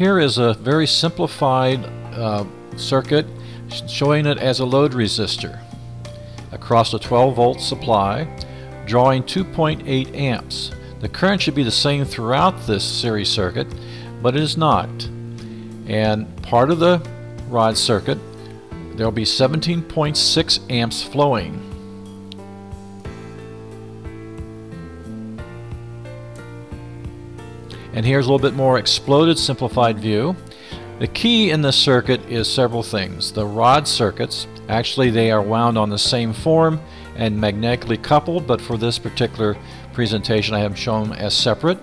Here is a very simplified circuit showing it as a load resistor across a 12-volt supply, drawing 2.8 amps. The current should be the same throughout this series circuit, but it is not. And part of the rod circuit, there will be 17.6 amps flowing. And here's a little bit more exploded, simplified view. The key in this circuit is several things. The rod circuits, actually they are wound on the same form and magnetically coupled, but for this particular presentation I have shown as separate.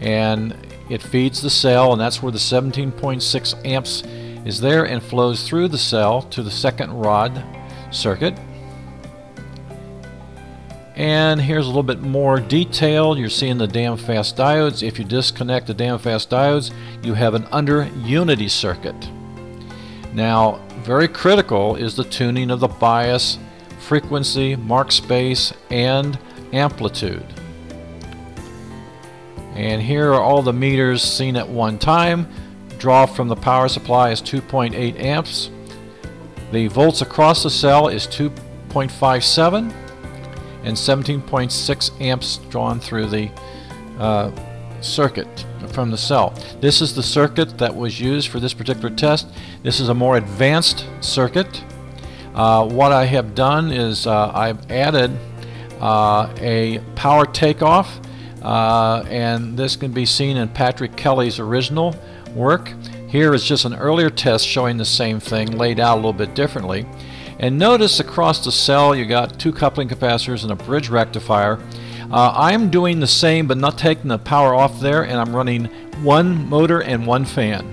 And it feeds the cell, and that's where the 17.6 amps is there and flows through the cell to the second rod circuit. And here's a little bit more detail. You're seeing the damfast diodes. If you disconnect the damfast diodes, you have an under unity circuit. Now, very critical is the tuning of the bias, frequency, mark space, and amplitude. And here are all the meters seen at one time. Draw from the power supply is 2.8 amps. The volts across the cell is 2.57. and 17.6 amps drawn through the circuit from the cell. This is the circuit that was used for this particular test. This is a more advanced circuit. What I have done is I've added a power takeoff, and this can be seen in Patrick Kelly's original work. Here is just an earlier test showing the same thing laid out a little bit differently. And notice across the cell you got two coupling capacitors and a bridge rectifier. I'm doing the same but not taking the power off there, and I'm running one motor and one fan.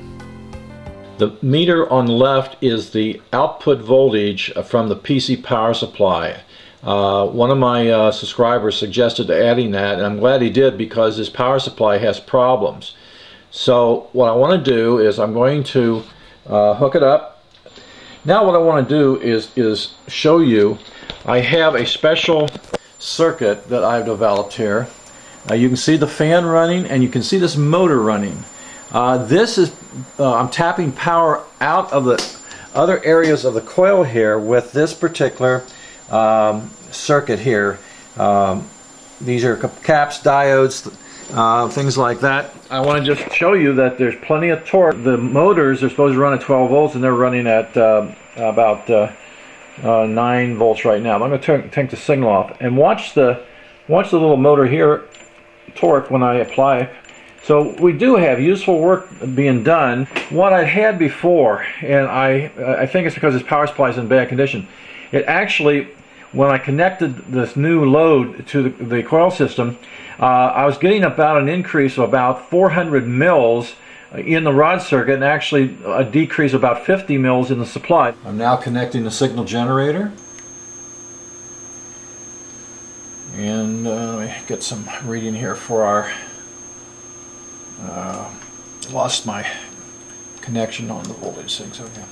The meter on the left is the output voltage from the PC power supply. One of my subscribers suggested adding that, and I'm glad he did because his power supply has problems. So what I want to do is I'm going to hook it up. Now what I want to do is show you, I have a special circuit that I've developed here. You can see the fan running and you can see this motor running. This is, I'm tapping power out of the other areas of the coil here with this particular circuit here. These are caps, diodes, things like that. I want to just show you that there's plenty of torque. The motors are supposed to run at 12 volts and they're running at about 9 volts right now. I'm going to take the signal off and watch the little motor here torque when I apply. So we do have useful work being done. What I had before, and I think it's because this power supply is in bad condition, it actually, when I connected this new load to the coil system, I was getting about an increase of about 400 mils in the rod circuit, and actually a decrease of about 50 mils in the supply. I'm now connecting the signal generator, and let me get some reading here for our lost my connection on the voltage things. Okay.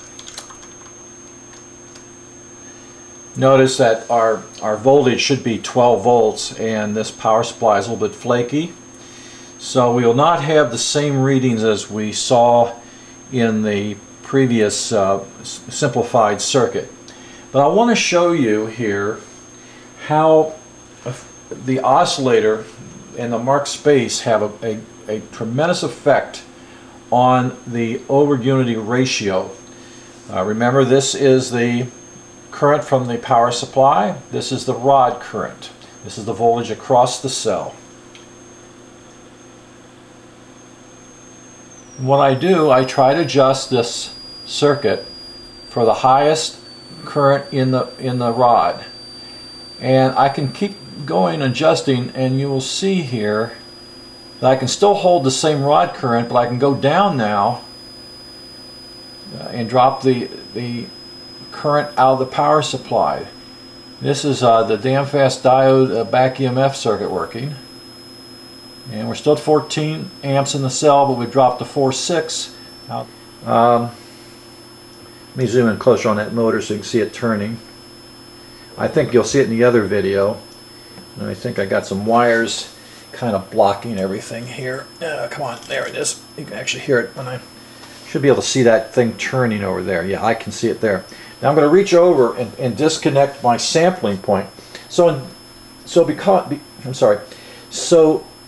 Notice that our voltage should be 12 volts, and this power supply is a little bit flaky. So we will not have the same readings as we saw in the previous simplified circuit. But I want to show you here how the oscillator and the mark space have a tremendous effect on the over-unity ratio. Remember, this is the current from the power supply. This is the rod current. This is the voltage across the cell. What I do, I try to adjust this circuit for the highest current in the rod. And I can keep going adjusting, and you will see here that I can still hold the same rod current, but I can go down now and drop the current out of the power supply. This is the damfast diode back EMF circuit working, and we're still at 14 amps in the cell, but we dropped to 4.6. Let me zoom in closer on that motor so you can see it turning. I think you'll see it in the other video. And I think I got some wires kind of blocking everything here. Come on, there it is. You can actually hear it when I should be able to see that thing turning over there. Yeah, I can see it there. Now I'm going to reach over and disconnect my sampling point. So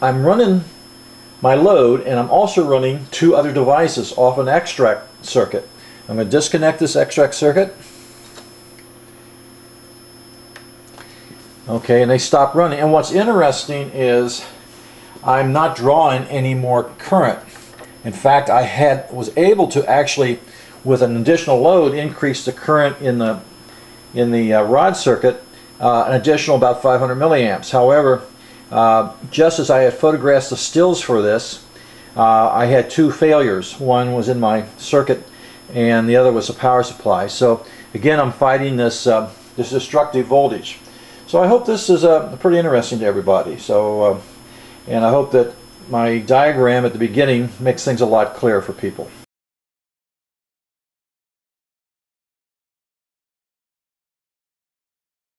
I'm running my load, and I'm also running two other devices off an extract circuit. I'm going to disconnect this extract circuit. Okay, and they stop running. And what's interesting is I'm not drawing any more current. In fact, I was able to actually, with an additional load, increase the current in the rod circuit an additional about 500 milliamps. However, just as I had photographed the stills for this, I had two failures. One was in my circuit, and the other was the power supply. So again, I'm fighting this destructive voltage. So I hope this is pretty interesting to everybody. So, and I hope that my diagram at the beginning makes things a lot clearer for people.